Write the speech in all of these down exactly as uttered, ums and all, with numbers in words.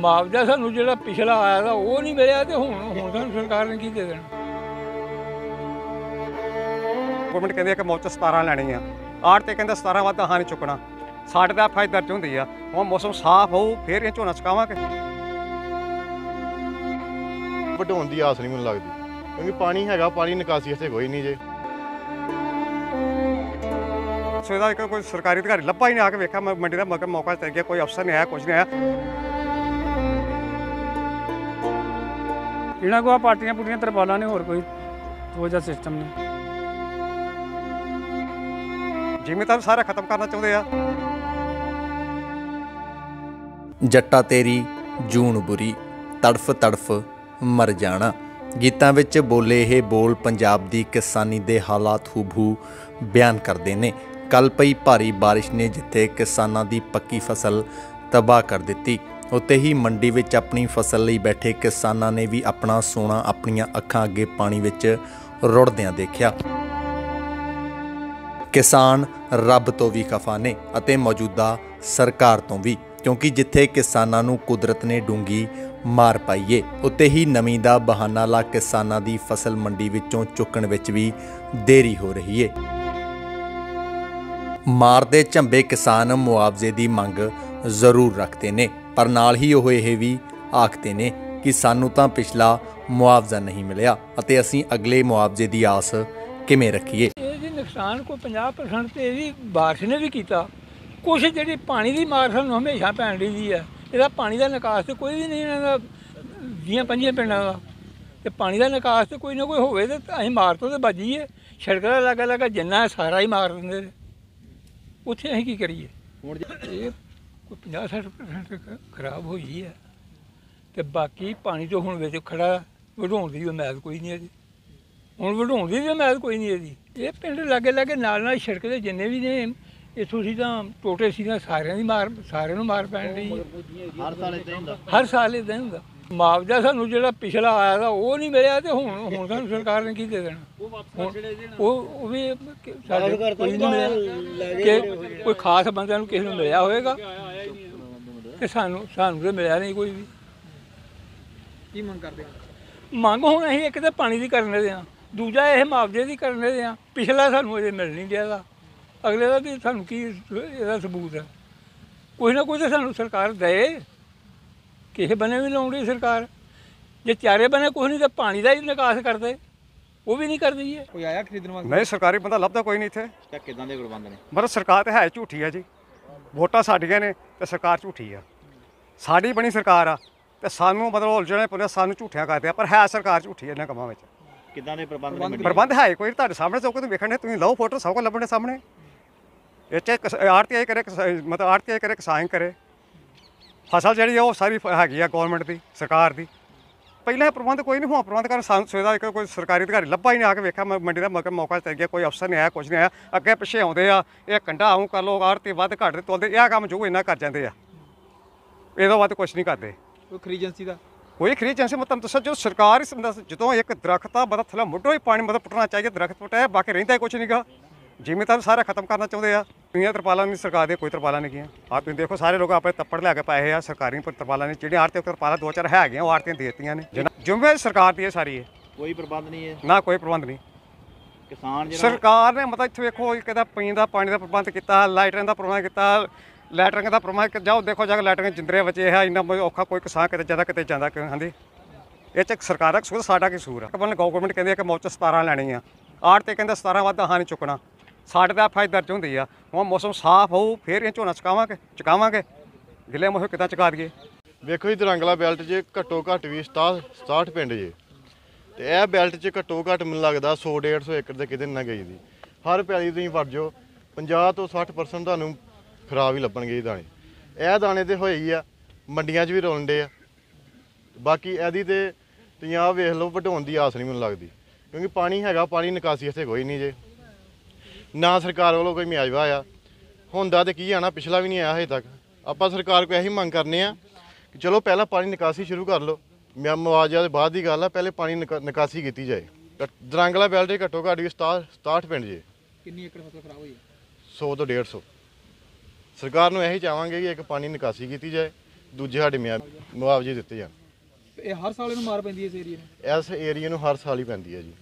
मुआवजा सानू जो पिछला आया था वो नहीं मिले तो हूँ हूँ सानू सरकार ने की दे देना। गौरमेंट कहती है कि मुआवजा सतारा लैनी है, आड़ते कहते सतारा वादा हाँ नहीं चुकना, साढ़े दस फायदा दर्ज होंगी है। हम मौसम साफ हो फिर ये झोना चुकावे। वढाउण की आस नहीं मैं लगती क्योंकि पानी हैगा, पानी निकासी इतने कोई नहीं जे। सो इहदा इक कोई सरकारी अधिकारी लभा ही नहीं, आके वेखा मैं मंडी का मगर मौका तैयार किया, कोई अफसर नहीं आया, कुछ नहीं आया। इन्होंने को पार्टियां पुटियां तरपाला ने होर कोई वो जहा सिस्टम नहीं। जिम्मेदार सारा खत्म करना चाहते हैं। जट्टा तेरी जून बुरी, तड़फ तड़फ मर जाना। गीतां विच बोले ये बोल पंजाब दी किसानी दे हालात हूबहू बयान करते हैं। कल पई भारी बारिश ने जिथे किसानां दी पक्की फसल तबाह कर दिती, उत्ते ही मंडी विच अपनी फसल लई बैठे किसानां ने भी अपना सोना अपनियां अखां अगे पानी विच रुड़दियां देखिया। किसान रब तो भी खफा ने अते मौजूदा सरकार तो भी, क्योंकि जिथे किसानां नूं कुदरत ने डूंगी मार पाईए उत्ते ही नमी दा बहाना ला किसानां दी फसल मंडी विचों चुकण विच भी देरी हो रही है। मारदे झंबे किसान मुआवजे दी मंग जरूर रखते ने, पर नाल ही ओह इह भी आखते ने कि सानू तां पिछला मुआवजा नहीं मिलिया अते असीं अगले मुआवजे दी आस किवें रखीए। नुकसान कोई पचास परसेंट तो यही बारिश ने भी किया, कुछ जी पानी की मार सानू हमेशा पैन रही है। इसका पानी का निकास तो कोई भी नहीं, इन्होंने दियाँ पंजियां पिंडा का तो पानी का निकास तो कोई ना कोई होवे तो अं मार तो बजीए। सड़क का लागा लागा जिन्ना सारा ही मार देंगे, उत्थे असीं की करिए। ये कोई पचास सठ परसेंट खराब हो गई है तो बाकी पानी तो हुण विच खड़ा, वढाउण दी उम्मीद कोई नहीं है जी, हुण वढाउण दी भी उम्मीद कोई नहीं है जी। ये पिंड लागे लागे नाल नाल सड़क के जिन्ने भी ने इतों सीधा टोटे सीधा सारे की मार सारे मार पैन रही है। हर साल हर साल इदा ही होंगे। मुआवजा सानू जो पिछला आया था वो नहीं मिले तो हूँ हूँ सानू सरकार ने की दे देना। वो भी कोई नहीं मिले, कोई खास बंदा किसी को मिलया होगा तो सानू सानू तो मिलया नहीं कोई भी। की मंग करते मंग हूँ असीं एक तो पानी की करने दें, दूजा यह मुआवजे की करने दें। पिछला सानू अजे मिल नहीं दिया था, अगले का भी सानू की इसका सबूत है। कुछ ना कुछ तो सानू सरकार दे, किसी बने भी लाउंदी सरकार जे चारे बने कुछ नहीं तो पानी का ही निकास करते, वो भी नहीं कर दी है। कोई आया खरीदने वाला नहीं, सरकारी बंदा लभदा कोई नहीं इत्थे। किदां दे गुरबंद ने मतलब सरकार तो है झूठी है जी। वोटां साडियां ने तो सरकार झूठी आ, साडी बनी सरकार आ तो सानू मतलब उलझने पौंदे, सानू झूठियां करदे आ, पर है सरकार झूठी इन्हां कामां विच। किदां दे प्रबंध प्रबंध है कोई तुहाडे सामने, सब कुछ वेखण तुसीं लाओ फोटो, सब कुछ लभण सामने। इतने आड़ती करे मतलब आड़ती करे किसान करे, फसल जी वो सारी हैगी गौरमेंट की सरकार की। पहले प्रबंध कोई नहीं हुआ, प्रबंध कारण सानू सुविधा एक कोई सरकारी अधिकारी लभा ही नहीं, आके वेखा मंडी का मगर मौका तैयार किया, कोई अफसर नहीं आया, कुछ नहीं आया। अगे पिछे आते आ ये कंडा आऊँ कर लो, आड़ती वध घट तोलते यह काम जो इन्ना कर जाते हैं, ये वध कुछ नहीं करते। खरीद एजेंसी का कोई खरीद एजेंसी मतलब दसा जो सरकार जो एक दरख्त का मतलब थल्ले मुढों ही पानी मतलब पुटना चाहिए, दरख्त पुटाया बाकी रहिंदा कुछ नहीं गा। जिम्मेदार सारा खत्म करना चाहते हैं। इनियां तरपाला नहीं सरकार दे, कोई तरपाला नहीं किया। आप देखो सारे लोग अपने तप्पड़ लिया के पाए हैं सरकारी पर तरपाला ने, जी आड़ती तरपाला दो चार है वो आड़ती देती ने। जिम्मे सरकार की है सारी, है कोई प्रबंध नहीं है ना, कोई प्रबंध नहीं। किसान सरकार ने मतलब इतने देखो कहता पीने का पानी का प्रबंध किया, लाइटर का प्रबंध किया, लाइटरिंग का प्रबंध जाओ देखो जाकर लाइटरिंग जिंदरे बचे है। इन्ना औखा कोई किसान कितने ज्यादा कितने ज्यादा हाँ जी। ये सरकार का कसूर, साडा कसूर है। गौरमेंट कहती है कि मुआवजा सतारा लैनी है, आड़ती कहते सतारा वादा हाँ नहीं चुकना, साढ़े दस फायदा दर्ज होंगी है। हम मौसम साफ हो फिर ये झोना चुकावे चुकावे गिले मौसम कितना चुका दिए। देखो जी दरंगला बैल्ट च घट्टो घट्ट भी सताह सताहठ पिंड जे, तो यह बैल्ट च घट्टो घट्ट मैनूं लगदा सौ डेढ़ सौ एकड़ किते ना गई दी। हर पैली तुसीं वड़ जाओ पचास तो साठ परसेंट तुहानूं खराब ही लभणगे दाने। यह दाने तो होए ही आ, मंडियां च भी रौंदे आ। बाकी इहदी ते तुसीं आ वेख लओ, वढाउण की आस नहीं मैनूं लगदी क्योंकि पानी हैगा, पानी निकासी इत्थे कोई नहीं जे, ना सरकार वालों कोई मुआवजा आया होंदा तो की आना, पिछला भी नहीं आया अजे तक। आपां सरकार को यही मंग करने आ कि चलो पहला पानी निकासी शुरू कर लो, मैं मुआवजे बाद की गल है, पहले पानी निका निकासी की जाए। दरंगला बैल्ट च घट्टो घट्ट भी सताह सताहठ पिंड जे, कितनी एकड़ फसल खराब हुई है सौ तो डेढ़ सौ। सरकार को यही चाहवांगे कि एक पानी निकासी की जाए, दूजे साढ़े मुआवजे दिते जान। हर साल इन्हूं मार पैंदी है इस एरिए नूं, इस एरिए नूं हर साल ही पैंदी है जी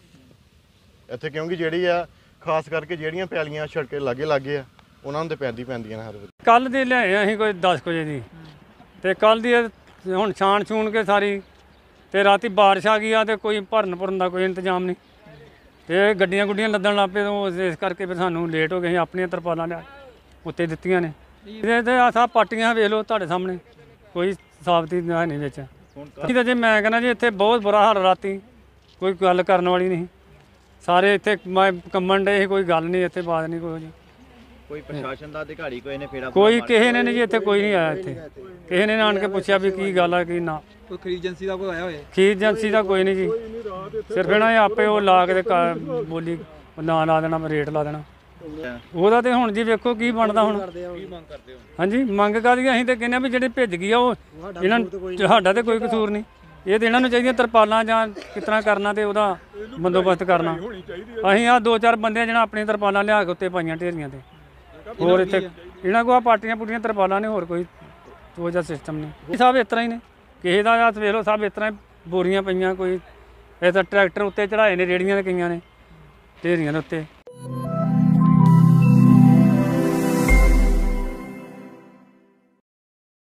इत्थे, क्योंकि जिहड़ी आ खास करके जिहड़ियां पैलियां सड़के लागे लागे आ उन्हां नूं ते पैंदी पैंदियां हर वारी। कल दे लिआए असीं कोई दस वजे दी ते कल दी हुण छाण छूण के सारी ते राती बारिश आ गई आ ते कोई भरन भरन दा कोई इंतजाम नहीं ते गड्डियां गुड्डियां लद्दन लग पे ते इस करके फिर सानूं लेट हो गए। असीं अपणियां तरपालां लिआ उत्ते दित्तियां ने ते आह पार्टियां वेख लओ तुहाडे सामने कोई साबती है नहीं बिच। जी मैं कहना जी इत्थे बहुत बुरा हाल, राती कोई गल करन वाली नहीं, सारे इत्थे कंबन डे, कोई गल नहीं इत्थे बात नहीं कोई। कोई प्रशासन दा अधिकारी कोई ने फेरा कोई किसी ने नहीं जी इत्थे कोई नहीं आया, इत्थे किसी ने आण के पुछया भी की गल आ की ना। कोई खरीद एजेंसी दा कोई आया होए? खरीद एजेंसी दा कोई नहीं जी, सिर्फ इन्हां ने आपे ओह ला के ते बोली ना ला देना रेट ला देना ਉਹਦਾ ਤੇ ਹੁਣ ਜੀ ਵੇਖੋ ਕੀ ਬਣਦਾ ਹੁਣ। ਹਾਂਜੀ ਮੰਗ ਕਰਦੀ ਅਸੀਂ ਤੇ ਕਹਿੰਦੇ ਆ ਵੀ ਜਿਹੜੇ ਭਿੱਜ ਗਈ ਆ ਉਹ ਇਹਨਾਂ ਸਾਡਾ ਤੇ ਕੋਈ ਕਸੂਰ ਨਹੀਂ, ਇਹ ਤੇ ਇਹਨਾਂ ਨੂੰ ਚਾਹੀਦੀਆਂ ਤਰਪਾਲਾਂ ਜਾਂ ਕਿਸ ਤਰ੍ਹਾਂ ਕਰਨਾ ਤੇ ਉਹਦਾ ਬੰਦੋਬਸਤ ਕਰਨਾ। ਅਸੀਂ ਆ ਦੋ ਚਾਰ ਬੰਦੇ ਜਿਹੜਾ ਆਪਣੀਆਂ ਤਰਪਾਲਾਂ ਲਿਆ ਕੇ ਉੱਤੇ ਪਾਈਆਂ ਢੇਰੀਆਂ ਤੇ, ਹੋਰ ਇੱਥੇ ਇਹਨਾਂ ਕੋਲ ਪਾਰਟੀਆਂ ਪੁੱਟੀਆਂ ਤਰਪਾਲਾਂ ਨੇ, ਹੋਰ ਕੋਈ ਉਹ ਜਿਹਾ ਸਿਸਟਮ ਨਹੀਂ। ਸਭ ਇਸ ਤਰ੍ਹਾਂ ਹੀ ਨੇ, ਕਿਸੇ ਦਾ ਜਾਂ ਵੇਖ ਲਓ ਸਭ ਇਸ ਤਰ੍ਹਾਂ ਬੋਰੀਆਂ ਪਈਆਂ, ਕੋਈ ਇਹ ਤਾਂ ਟਰੈਕਟਰ ਉੱਤੇ ਚੜਾਏ ਨੇ ਰੇੜੀਆਂ ਦੇ ਕਈਆਂ ਨੇ ਢੇਰੀਆਂ ਦੇ ਉੱਤੇ।